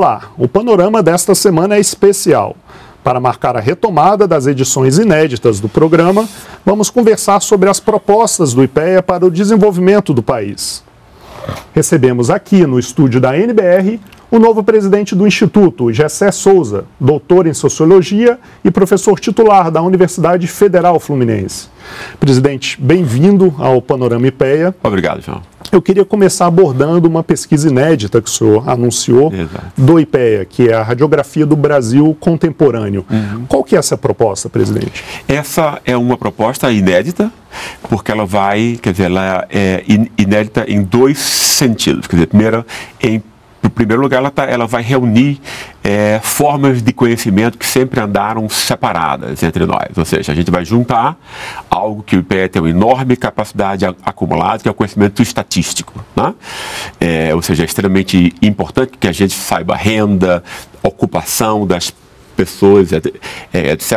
Olá, o panorama desta semana é especial. Para marcar a retomada das edições inéditas do programa, vamos conversar sobre as propostas do Ipea para o desenvolvimento do país. Recebemos aqui no estúdio da NBR o novo presidente do Instituto, Jessé Souza, doutor em Sociologia e professor titular da Universidade Federal Fluminense. Presidente, bem-vindo ao Panorama Ipea. Obrigado, João. Eu queria começar abordando uma pesquisa inédita que o senhor anunciou. Exato. Do Ipea, que é a Radiografia do Brasil Contemporâneo. Uhum. Qual que é essa proposta, presidente? Essa é uma proposta inédita, porque ela vai, quer dizer, ela é inédita em dois sentidos. Quer dizer, primeiro, em primeiro lugar, ela vai reunir formas de conhecimento que sempre andaram separadas entre nós. Ou seja, a gente vai juntar algo que o Ipea tem uma enorme capacidade acumulada, que é o conhecimento estatístico, né? Ou seja, é extremamente importante que a gente saiba a renda, a ocupação das pessoas, etc.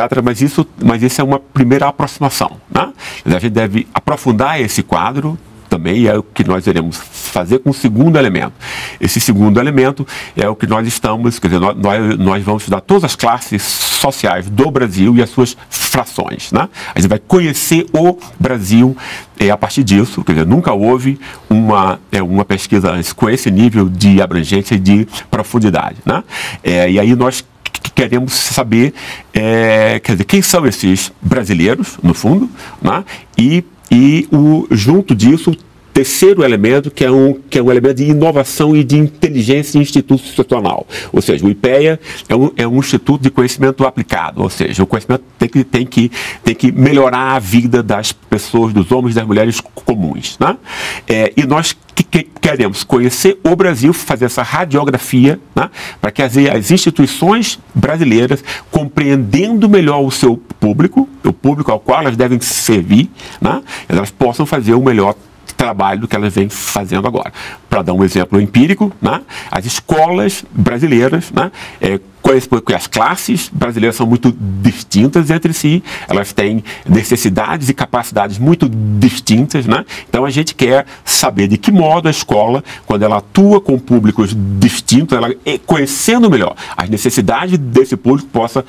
Mas isso é uma primeira aproximação, né? A gente deve aprofundar esse quadro também, é o que nós iremos fazer com o segundo elemento. Esse segundo elemento é o que nós estamos, quer dizer, nós vamos estudar todas as classes sociais do Brasil e as suas frações, né? A gente vai conhecer o Brasil a partir disso, quer dizer, nunca houve uma pesquisa antes com esse nível de abrangência e de profundidade, né? E aí nós queremos saber, quer dizer, quem são esses brasileiros, no fundo, né? E junto disso, o terceiro elemento, que é um elemento de inovação e de inteligência institucional. Ou seja, o Ipea é um instituto de conhecimento aplicado, ou seja, o conhecimento tem que melhorar a vida das pessoas, dos homens e das mulheres comuns, né? E nós queremos conhecer o Brasil, fazer essa radiografia, né, para que as instituições brasileiras, compreendendo melhor o seu público, o público ao qual elas devem servir, né, elas possam fazer o melhor trabalho do que elas vêm fazendo agora. Para dar um exemplo empírico, né, as escolas brasileiras, né, porque as classes brasileiras são muito distintas entre si, elas têm necessidades e capacidades muito distintas, né? Então a gente quer saber de que modo a escola, quando ela atua com públicos distintos, ela conhecendo melhor as necessidades desse público, possa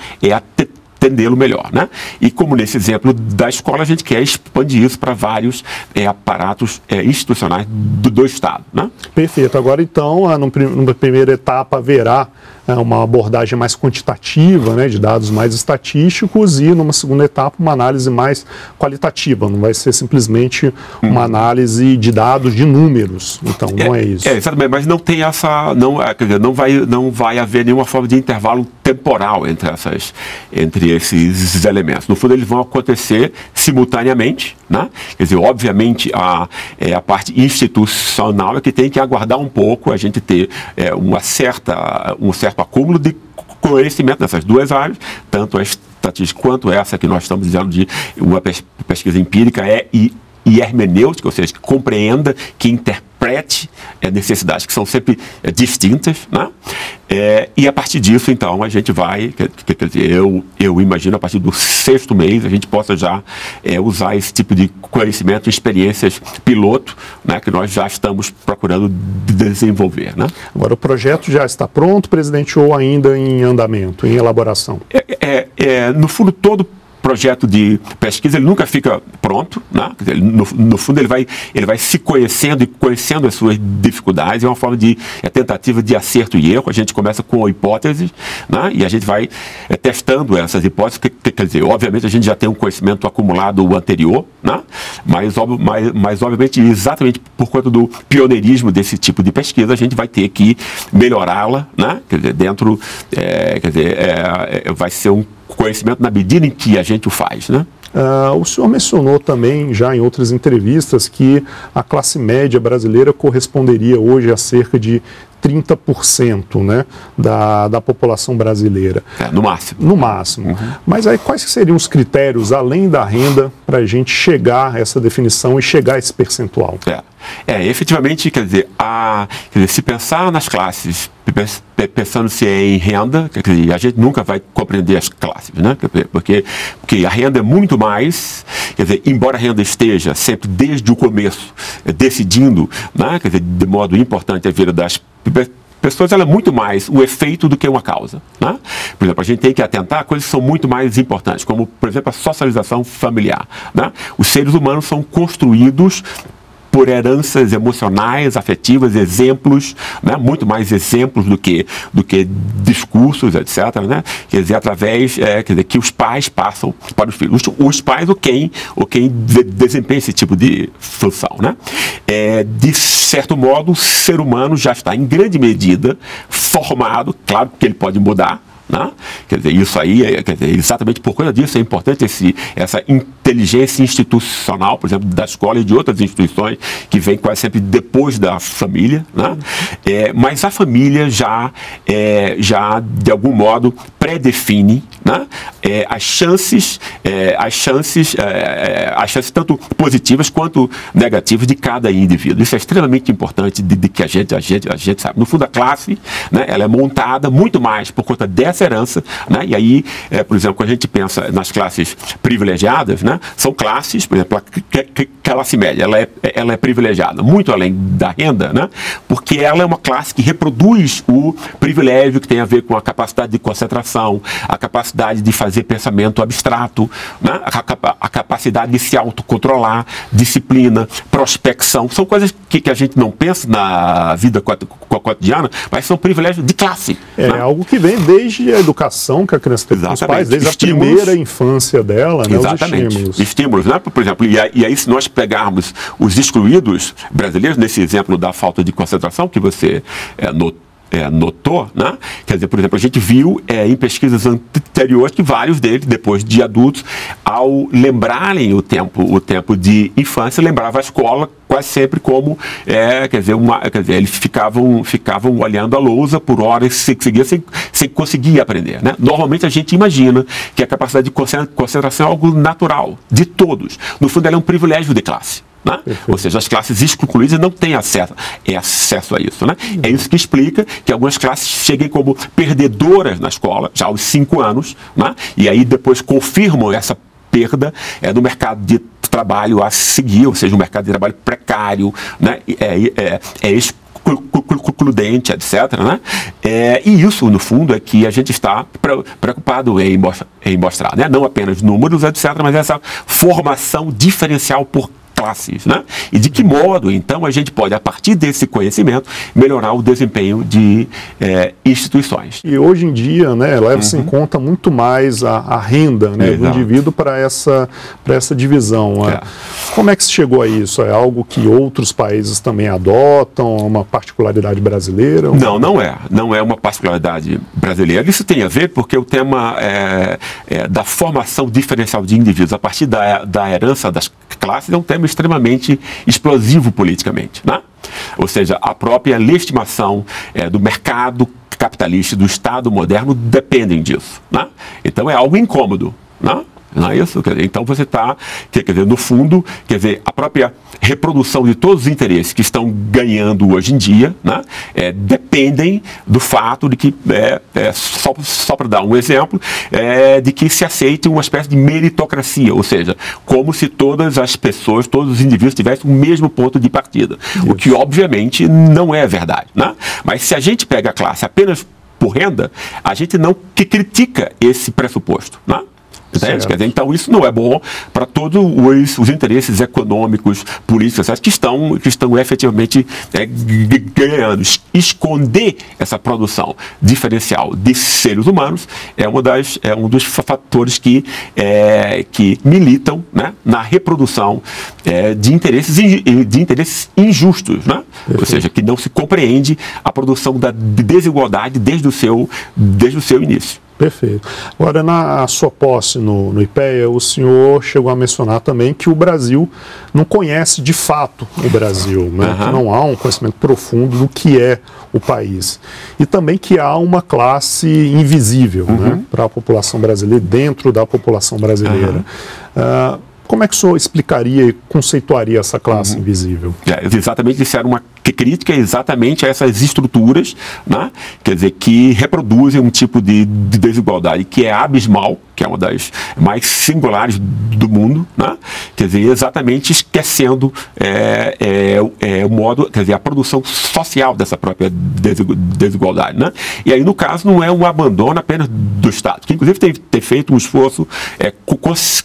atendê-lo melhor, né? E como nesse exemplo da escola, a gente quer expandir isso para vários aparatos institucionais do Estado, né? Perfeito. Agora, então, numa primeira etapa haverá uma abordagem mais quantitativa, né, de dados mais estatísticos, e numa segunda etapa uma análise mais qualitativa. Não vai ser simplesmente uma análise de dados, de números. Então não é isso. Exatamente, mas não tem essa, quer dizer, não vai haver nenhuma forma de intervalo temporal entre esses elementos. No fundo, eles vão acontecer simultaneamente, né? Quer dizer, obviamente a parte institucional é que tem que aguardar um pouco, a gente ter um certo acúmulo de conhecimento nessas duas áreas, tanto a estatística quanto essa que nós estamos dizendo de uma pesquisa empírica e hermenêutica, ou seja, que compreenda, que interprete necessidades que são sempre distintas, né? E a partir disso, então, a gente vai, quer dizer, eu imagino, a partir do sexto mês, a gente possa já usar esse tipo de conhecimento, experiências piloto, né, que nós já estamos procurando desenvolver, né? Agora, o projeto já está pronto, presidente, ou ainda em andamento, em elaboração? No fundo, todo projeto de pesquisa, ele nunca fica pronto, né? No fundo, ele vai se conhecendo e conhecendo as suas dificuldades. É uma forma de tentativa de acerto e erro. A gente começa com hipóteses, né, e a gente vai testando essas hipóteses. Quer dizer, obviamente, a gente já tem um conhecimento acumulado anterior, né, mas obviamente, exatamente por conta do pioneirismo desse tipo de pesquisa, a gente vai ter que melhorá-la, né? Quer dizer, vai ser um conhecimento na medida em que a gente o faz, né? O senhor mencionou também, já em outras entrevistas, que a classe média brasileira corresponderia hoje a cerca de 30%, né, da população brasileira. No máximo. No máximo. Uhum. Mas aí quais seriam os critérios, além da renda, para a gente chegar a essa definição e chegar a esse percentual? Efetivamente, quer dizer, se pensar nas classes, pensando-se em renda, quer dizer, a gente nunca vai compreender as classes, né? Porque a renda é muito mais, quer dizer, embora a renda esteja sempre desde o começo decidindo, né, quer dizer, de modo importante a vida das pessoas, ela é muito mais o efeito do que uma causa, né? Por exemplo, a gente tem que atentar a coisas que são muito mais importantes, como, por exemplo, a socialização familiar, né? Os seres humanos são construídos por heranças emocionais, afetivas, exemplos, né? Muito mais exemplos do que discursos, etc., né? Quer dizer, através que os pais passam para os filhos. Os pais ou quem desempenha esse tipo de função, né? De certo modo, o ser humano já está, em grande medida, formado, claro que ele pode mudar, né? Quer dizer, isso aí, exatamente por causa disso é importante essa inteligência institucional, por exemplo, da escola e de outras instituições que vem quase sempre depois da família, né? Mas a família já de algum modo predefine, né? as chances tanto positivas quanto negativas de cada indivíduo. Isso é extremamente importante de que a gente sabe. No fundo, a classe, né, ela é montada muito mais por conta dessa herança, né? E aí, por exemplo, quando a gente pensa nas classes privilegiadas, né, são classes, por exemplo, a classe média, ela é privilegiada, muito além da renda, né, porque ela é uma classe que reproduz o privilégio que tem a ver com a capacidade de concentração, a capacidade de fazer pensamento abstrato, né, a capacidade de se autocontrolar, disciplina, prospecção, são coisas que a gente não pensa na vida cotidiana, mas são privilégios de classe. É, né? Algo que vem desde a educação que a criança teve com os pais, desde estímulos, a primeira infância dela, né? Exatamente. Os estímulos, né? Por exemplo, e aí se nós pegarmos os excluídos brasileiros, nesse exemplo da falta de concentração que você notou, né? Quer dizer, por exemplo, a gente viu em pesquisas anteriores que vários deles, depois de adultos, ao lembrarem o tempo de infância, lembrava a escola quase sempre como, eles ficavam olhando a lousa por horas sem conseguir aprender, né? Normalmente a gente imagina que a capacidade de concentração é algo natural, de todos. No fundo, ela é um privilégio de classe, né? Ou seja, as classes excluídas não têm acesso a isso, né? É isso que explica que algumas classes cheguem como perdedoras na escola, já aos 5 anos, né? E aí depois confirmam essa perda no mercado de trabalho a seguir, ou seja, um mercado de trabalho precário, né? Excludente, etc., né? E isso, no fundo, é que a gente está preocupado em mostrar, né? Não apenas números, etc., mas essa formação diferencial por classes, né? E de que modo, então, a gente pode, a partir desse conhecimento, melhorar o desempenho de instituições. E hoje em dia, né, leva-se em conta muito mais a renda, né, do indivíduo para essa divisão. Como é que se chegou a isso? É algo que outros países também adotam? É uma particularidade brasileira? Não, não é uma particularidade brasileira. Isso tem a ver porque o tema da formação diferencial de indivíduos a partir da herança das classes é um tema extremamente explosivo politicamente, né? Ou seja, a própria legitimação do mercado capitalista, do Estado moderno, dependem disso, né? Então é algo incômodo, né? Não é isso? Então você está, no fundo, a própria reprodução de todos os interesses que estão ganhando hoje em dia, né, dependem do fato de que, só para dar um exemplo, de que se aceite uma espécie de meritocracia, ou seja, como se todas as pessoas, todos os indivíduos tivessem o mesmo ponto de partida, o que obviamente não é verdade, né? Mas se a gente pega a classe apenas por renda, a gente não critica esse pressuposto, né? Então isso não é bom para todos os interesses econômicos, políticos, que estão efetivamente ganhando. Esconder essa produção diferencial de seres humanos é um dos fatores que militam, né, na reprodução de interesses injustos, né? Ou seja, que não se compreende a produção da desigualdade desde o seu início. Perfeito. Agora, na sua posse no Ipea, o senhor chegou a mencionar também que o Brasil não conhece de fato o Brasil, né? Que não há um conhecimento profundo do que é o país. E também que há uma classe invisível, né, para a população brasileira, dentro da população brasileira. Como é que o senhor explicaria e conceituaria essa classe invisível? Exatamente, isso era uma crítica exatamente a essas estruturas, né? Que reproduzem um tipo de desigualdade que é abismal, que é uma das mais singulares do mundo, né? Quer dizer, exatamente esquecendo o modo, quer dizer, a produção social dessa própria desigualdade, né? E aí, no caso, não é um abandono apenas do Estado, que inclusive tem feito um esforço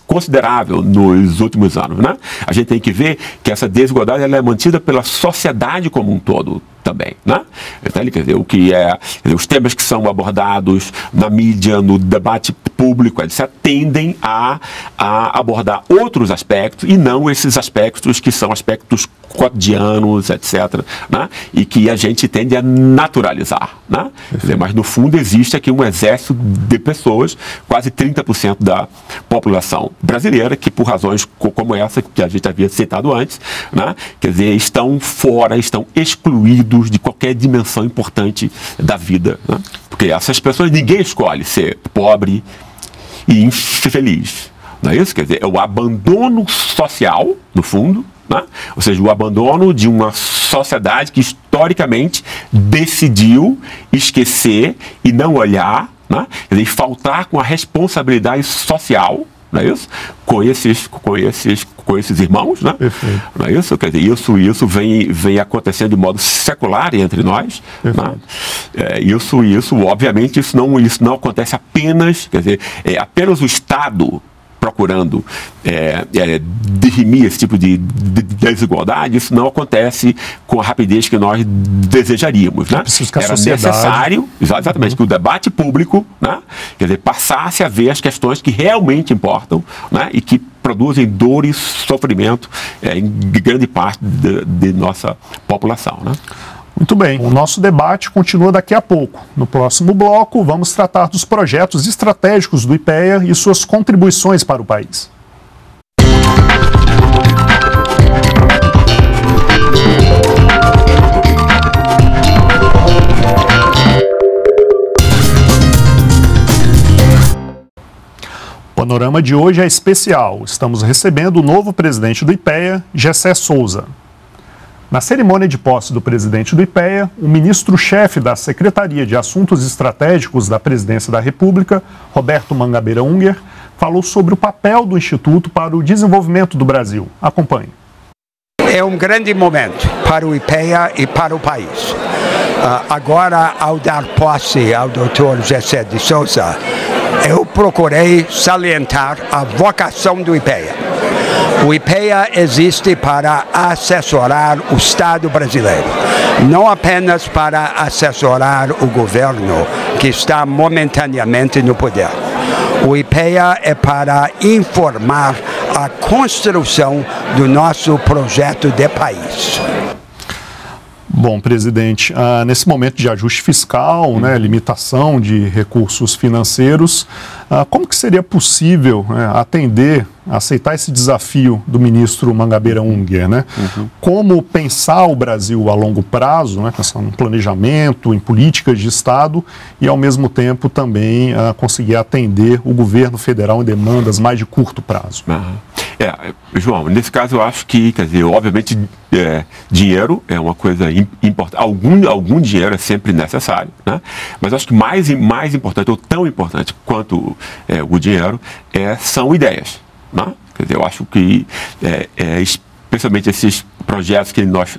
considerável nos últimos anos, né? A gente tem que ver que essa desigualdade ela é mantida pela sociedade como um todo também, né? Então, quer dizer, os temas que são abordados na mídia, no debate público, eles tendem a abordar outros aspectos e não esses aspectos que são aspectos cotidianos, etc., né? E que a gente tende a naturalizar, né? Quer dizer, mas no fundo existe aqui um exército de pessoas, quase 30% da população brasileira, que por razões como essa que a gente havia citado antes, né? Quer dizer, estão excluídos de qualquer dimensão importante da vida, né? Porque essas pessoas, ninguém escolhe ser pobre e infeliz, não é isso? Quer dizer, é o abandono social, no fundo, né? Ou seja, o abandono de uma sociedade que historicamente decidiu esquecer e não olhar, né? Quer dizer, faltar com a responsabilidade social, não é isso? Com esses irmãos, né? Perfeito. Não é isso? Quer dizer, isso vem acontecendo de modo secular entre nós, né? Obviamente, isso não acontece apenas, quer dizer, apenas o Estado procurando dirimir esse tipo de desigualdade, isso não acontece com a rapidez que nós desejaríamos, né? Era necessário, exatamente, que o debate público, né? Quer dizer, passasse a ver as questões que realmente importam, né? E que produzem dor e sofrimento em grande parte de nossa população, né? Muito bem, o nosso debate continua daqui a pouco. No próximo bloco, vamos tratar dos projetos estratégicos do Ipea e suas contribuições para o país. O panorama de hoje é especial. Estamos recebendo o novo presidente do Ipea, Jessé Souza. Na cerimônia de posse do presidente do Ipea, o ministro-chefe da Secretaria de Assuntos Estratégicos da Presidência da República, Roberto Mangabeira Unger, falou sobre o papel do Instituto para o Desenvolvimento do Brasil. Acompanhe. É um grande momento para o Ipea e para o país. Agora, ao dar posse ao Dr. Jessé de Souza, eu procurei salientar a vocação do Ipea. O Ipea existe para assessorar o Estado brasileiro, não apenas para assessorar o governo que está momentaneamente no poder. O Ipea é para informar a construção do nosso projeto de país. Bom, presidente, nesse momento de ajuste fiscal, né, limitação de recursos financeiros, como que seria possível, né, aceitar esse desafio do ministro Mangabeira Unger, né? Como pensar o Brasil a longo prazo, né, pensar no planejamento, em políticas de Estado e, ao mesmo tempo, também conseguir atender o governo federal em demandas mais de curto prazo? João, nesse caso eu acho que, quer dizer, obviamente dinheiro é uma coisa importante, algum dinheiro é sempre necessário, né? Mas acho que mais importante, ou tão importante quanto o dinheiro, são ideias, né? Quer dizer, eu acho que especialmente esses projetos que nós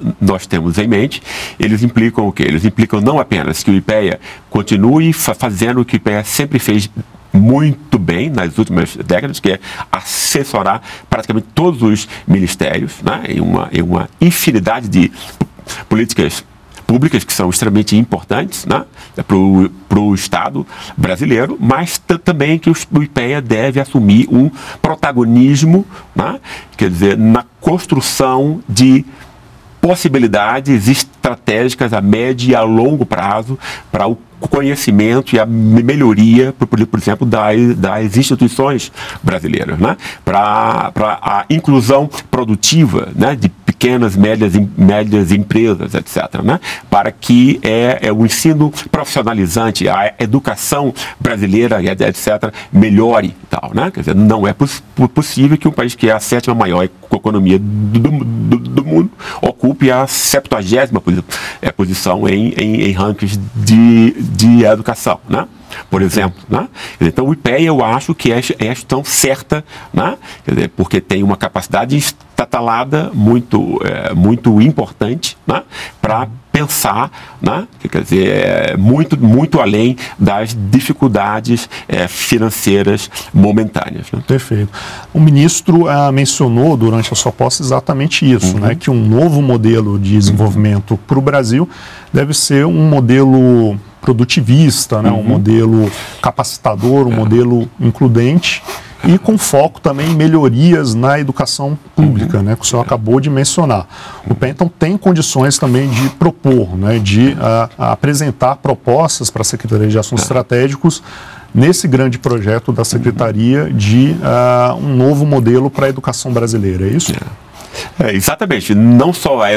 temos em mente, eles implicam o quê? Eles implicam não apenas que o Ipea continue fazendo o que o Ipea sempre fez muito bem nas últimas décadas, que é assessorar praticamente todos os ministérios, né, em uma infinidade de políticas públicas que são extremamente importantes, né, para o Estado brasileiro, mas também que o Ipea deve assumir um protagonismo, né, quer dizer, na construção de possibilidades estratégicas a médio e a longo prazo para o conhecimento e a melhoria, por exemplo, das instituições brasileiras, né? Para a inclusão produtiva, né, de pequenas, médias empresas, etc., né? Para que o ensino profissionalizante, a educação brasileira, etc., melhore e tal, né? Quer dizer, não é possível que um país que é a 7ª maior economia do mundo ocupe a 70ª posição em rankings de educação, né? por exemplo. Né? Então, o Ipea, eu acho que é a gestão certa, né? Quer dizer, porque tem uma capacidade estatalada muito importante, né? Para pensar, né? Quer dizer, muito além das dificuldades financeiras momentâneas. Né? Perfeito. O ministro mencionou durante a sua posse exatamente isso, né? Que um novo modelo de desenvolvimento para o Brasil deve ser um modelo produtivista, né? Um modelo capacitador, um modelo includente e com foco também em melhorias na educação pública, né? Que o senhor acabou de mencionar. O PEN, então, tem condições também de propor, né? De apresentar propostas para a Secretaria de Assuntos Estratégicos nesse grande projeto da Secretaria de um novo modelo para a educação brasileira, é isso? Exatamente, não só a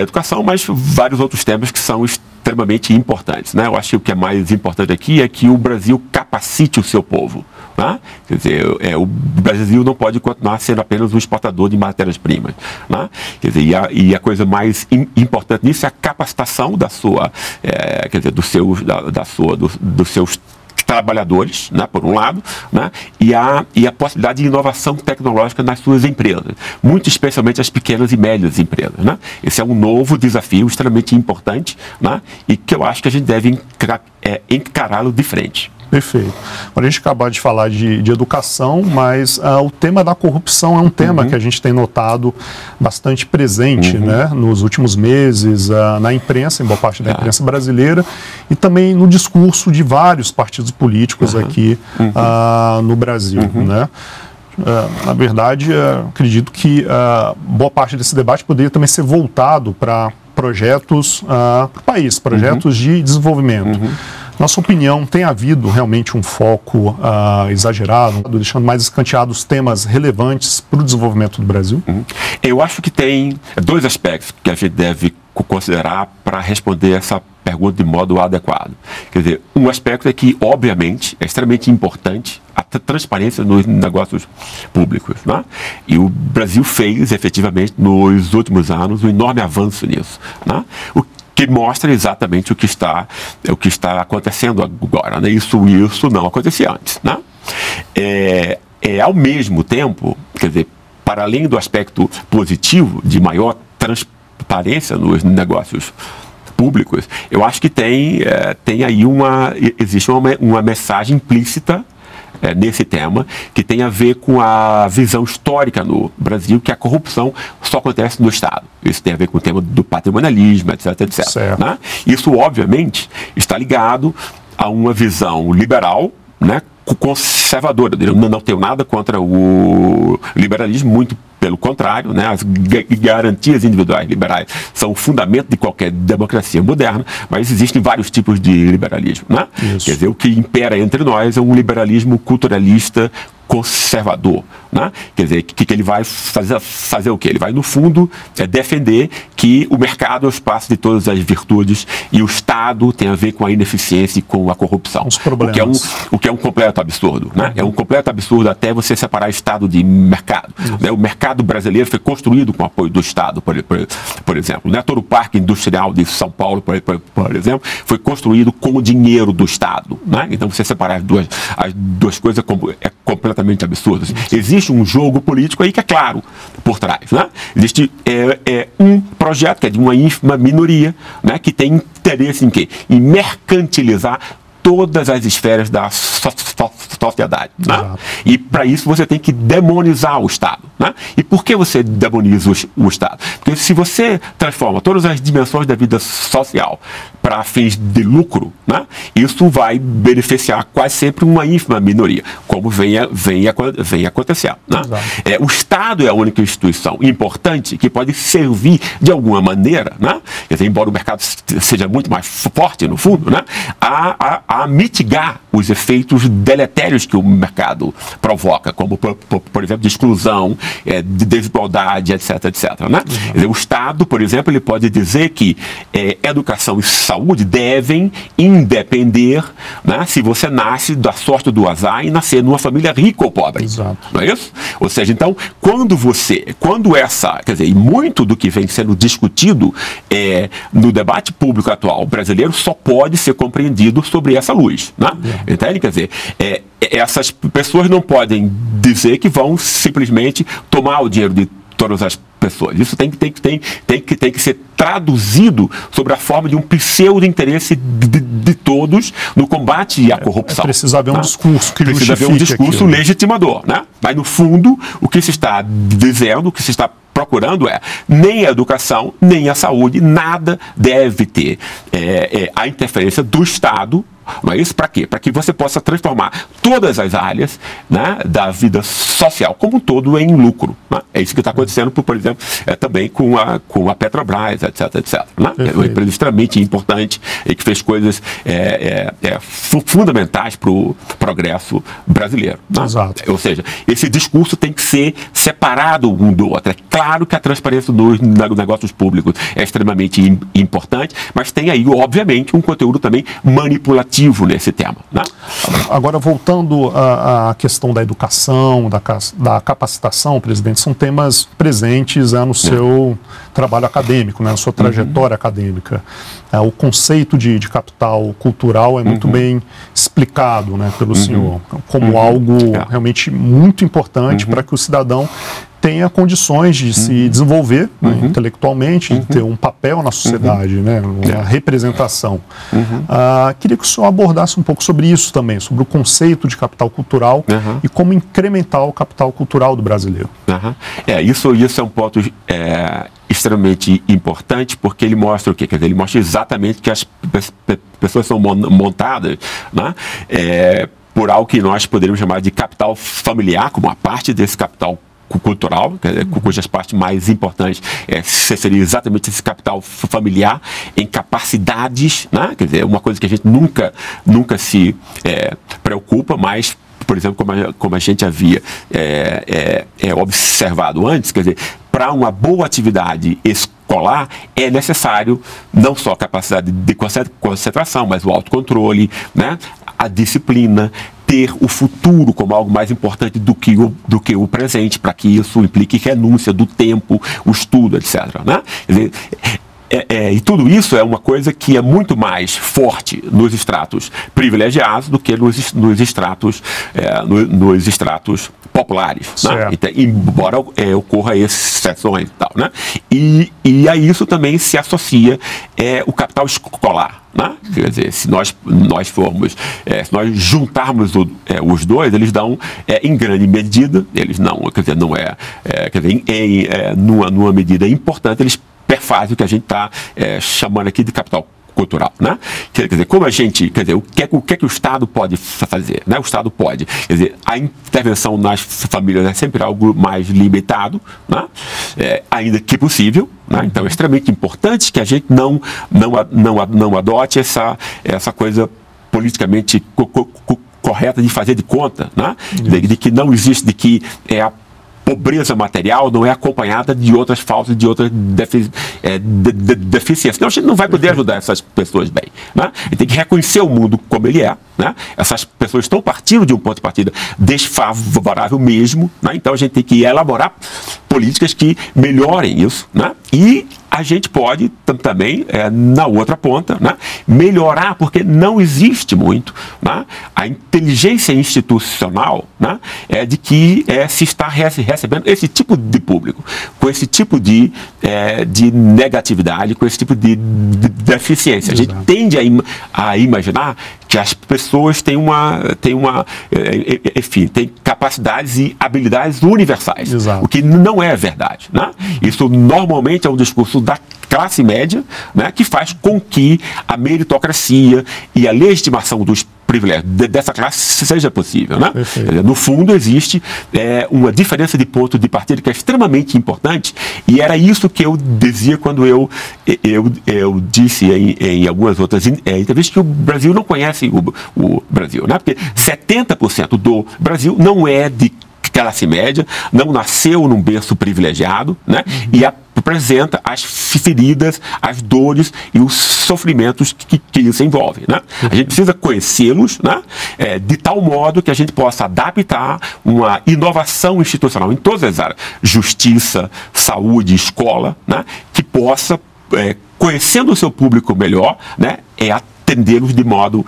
educação, mas vários outros temas que são extremamente importantes, né? Eu acho que o que é mais importante aqui é que o Brasil capacite o seu povo, né? Quer dizer, o Brasil não pode continuar sendo apenas um exportador de matérias-primas, né? Quer dizer, e a coisa mais importante nisso é a capacitação da sua, quer dizer, dos seus trabalhadores, né, por um lado, né, e a possibilidade de inovação tecnológica nas suas empresas, muito especialmente as pequenas e médias empresas, né? Esse é um novo desafio extremamente importante, né, e que eu acho que a gente deve encará-lo de frente. Perfeito. Agora, a gente acabou de falar de educação, mas o tema da corrupção é um tema que a gente tem notado bastante presente, né, nos últimos meses, na imprensa, em boa parte da imprensa brasileira, e também no discurso de vários partidos políticos aqui no Brasil, né? Na verdade, acredito que boa parte desse debate poderia também ser voltado para projetos para o país, projetos de desenvolvimento. Na sua opinião, tem havido realmente um foco exagerado, deixando mais escanteados os temas relevantes para o desenvolvimento do Brasil? Eu acho que tem dois aspectos que a gente deve considerar para responder essa pergunta de modo adequado. Quer dizer, um aspecto é que, obviamente, é extremamente importante a transparência nos negócios públicos, né? E o Brasil fez, efetivamente, nos últimos anos, um enorme avanço nisso, né? O que mostra exatamente o que está acontecendo agora, né? Isso não acontecia antes, né? Ao mesmo tempo, quer dizer, para além do aspecto positivo de maior transparência nos negócios públicos, eu acho que tem aí existe uma mensagem implícita nesse tema, que tem a ver com a visão histórica no Brasil, que a corrupção só acontece no Estado. Isso tem a ver com o tema do patrimonialismo, etc, etc, né? Isso, obviamente, está ligado a uma visão liberal, né, conservadora. Eu não tenho nada contra o liberalismo, muito pelo contrário, né? As garantias individuais liberais são o fundamento de qualquer democracia moderna, mas existem vários tipos de liberalismo, né? Quer dizer, o que impera entre nós é um liberalismo culturalista conservador, né? Quer dizer, que ele vai fazer o quê? Ele vai, no fundo, defender que o mercado é o espaço de todas as virtudes e o Estado tem a ver com a ineficiência e com a corrupção. O que é um completo absurdo, né? É um completo absurdo até você separar Estado de mercado, né? O mercado brasileiro foi construído com o apoio do Estado, por exemplo, né? Todo o parque industrial de São Paulo, por exemplo, foi construído com o dinheiro do Estado, né? Então, você separar as duas coisas é completamente absurdo. Existe um jogo político aí que é claro por trás, né? Existe um projeto que é de uma ínfima minoria, né, que tem interesse em quê? Em mercantilizar todas as esferas da sociedade, né? E para isso você tem que demonizar o Estado, né? E por que você demoniza o Estado? Porque se você transforma todas as dimensões da vida social para fins de lucro, né, isso vai beneficiar quase sempre uma ínfima minoria, como vem acontecer, né? O Estado é a única instituição importante que pode servir de alguma maneira, né? Quer dizer, embora o mercado seja muito mais forte no fundo, né, a mitigar os efeitos deletérios que o mercado provoca, como, por exemplo, de exclusão, de desigualdade, etc, etc, né? Quer dizer, o Estado, por exemplo, ele pode dizer que educação e saúde devem independer, né, se você nasce da sorte do azar e nascer numa família rica ou pobre. Exato. Não é isso? Ou seja, então, e muito do que vem sendo discutido no debate público atual brasileiro só pode ser compreendido sobre essa luz, né? É. Entende? Quer dizer, essas pessoas não podem dizer que vão simplesmente tomar o dinheiro de todas as pessoas. Isso tem que ser traduzido sobre a forma de um pseudo-interesse de todos no combate à corrupção. Precisa haver um discurso que justifique. Precisa haver um discurso legitimador, né? Mas, no fundo, o que se está dizendo, o que se está procurando nem a educação, nem a saúde, nada deve ter a interferência do Estado. Não é isso? Para quê? Para que você possa transformar todas as áreas, né, da vida social como um todo em lucro, né? É isso que está acontecendo, por exemplo, também com a Petrobras, etc, etc, né? É uma empresa extremamente importante e que fez coisas fundamentais para o progresso brasileiro, né? Exato. Ou seja, esse discurso tem que ser separado um do outro. É claro que a transparência dos negócios públicos é extremamente importante, mas tem aí, obviamente, um conteúdo também manipulativo nesse tema, né? Agora, voltando à questão da educação, da capacitação, presidente, são temas presentes no seu trabalho acadêmico, né, na sua trajetória acadêmica. O conceito de capital cultural é muito bem explicado, né, pelo senhor, como algo realmente muito importante para que o cidadão tenha condições de se desenvolver, né, intelectualmente, de ter um papel na sociedade, né, uma representação. Queria que o senhor abordasse um pouco sobre isso também, sobre o conceito de capital cultural e como incrementar o capital cultural do brasileiro. Isso é um ponto extremamente importante, porque ele mostra o quê? Quer dizer, ele mostra exatamente que as pessoas são montadas, né, por algo que nós poderíamos chamar de capital familiar, como uma parte desse capital cultural, cujas partes mais importantes seria exatamente esse capital familiar em capacidades, né? Quer dizer, uma coisa que a gente nunca se preocupa, mas, por exemplo, como a gente havia observado antes, quer dizer, para uma boa atividade escolar é necessário não só a capacidade de concentração, mas o autocontrole, né? A disciplina, ter o futuro como algo mais importante do que o presente, para que isso implique renúncia do tempo, o estudo, etc, né? E tudo isso é uma coisa que é muito mais forte nos estratos privilegiados do que nos estratos populares, né? Então, embora ocorra exceções e tal, né? E a isso também se associa o capital escolar, né? Quer dizer, se nós juntarmos os dois, eles dão em grande medida, eles não, quer dizer, não é, quer dizer, numa medida importante, eles perfazem o que a gente está chamando aqui de capital cultural, né? Quer dizer, o que é que o Estado pode fazer, né? O Estado pode, quer dizer, a intervenção nas famílias é sempre algo mais limitado, né? Ainda que possível, né? Então é extremamente importante que a gente não adote essa coisa politicamente correta de fazer de conta, né? De que não existe, de que a pobreza material não é acompanhada de outras faltas, de outras deficiências. Não, a gente não vai poder ajudar essas pessoas bem, né? A gente tem que reconhecer o mundo como ele é, né? Essas pessoas estão partindo de um ponto de partida desfavorável mesmo, né? Então a gente tem que elaborar políticas que melhorem isso, né? E a gente pode também, na outra ponta, né, melhorar, porque não existe muito, né, a inteligência institucional, né, de que se está recebendo esse tipo de público, com esse tipo de negatividade, com esse tipo de deficiência. Exato. A gente tende a imaginar que as pessoas têm capacidades e habilidades universais. Exato. O que não é verdade, né? Isso normalmente é um discurso da classe média, né, que faz com que a meritocracia e a legitimação dos privilégio dessa classe seja possível, né? No fundo existe uma diferença de ponto de partida que é extremamente importante, e era isso que eu dizia quando eu disse em algumas outras entrevistas, que o Brasil não conhece o Brasil, né? Porque 70% do Brasil não é de classe média, não nasceu num berço privilegiado, né? E a apresenta as feridas, as dores e os sofrimentos que isso envolve, né? A gente precisa conhecê-los, né? De tal modo que a gente possa adaptar uma inovação institucional em todas as áreas, justiça, saúde, escola, né? Que possa, conhecendo o seu público melhor, né? Atendê-los de modo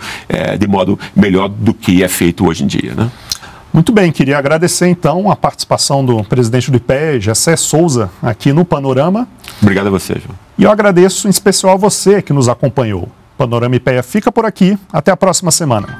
melhor do que é feito hoje em dia, né? Muito bem, queria agradecer então a participação do presidente do Ipea, Jessé Souza, aqui no Panorama. Obrigado a você, João. E eu agradeço em especial a você que nos acompanhou. Panorama Ipea fica por aqui, até a próxima semana.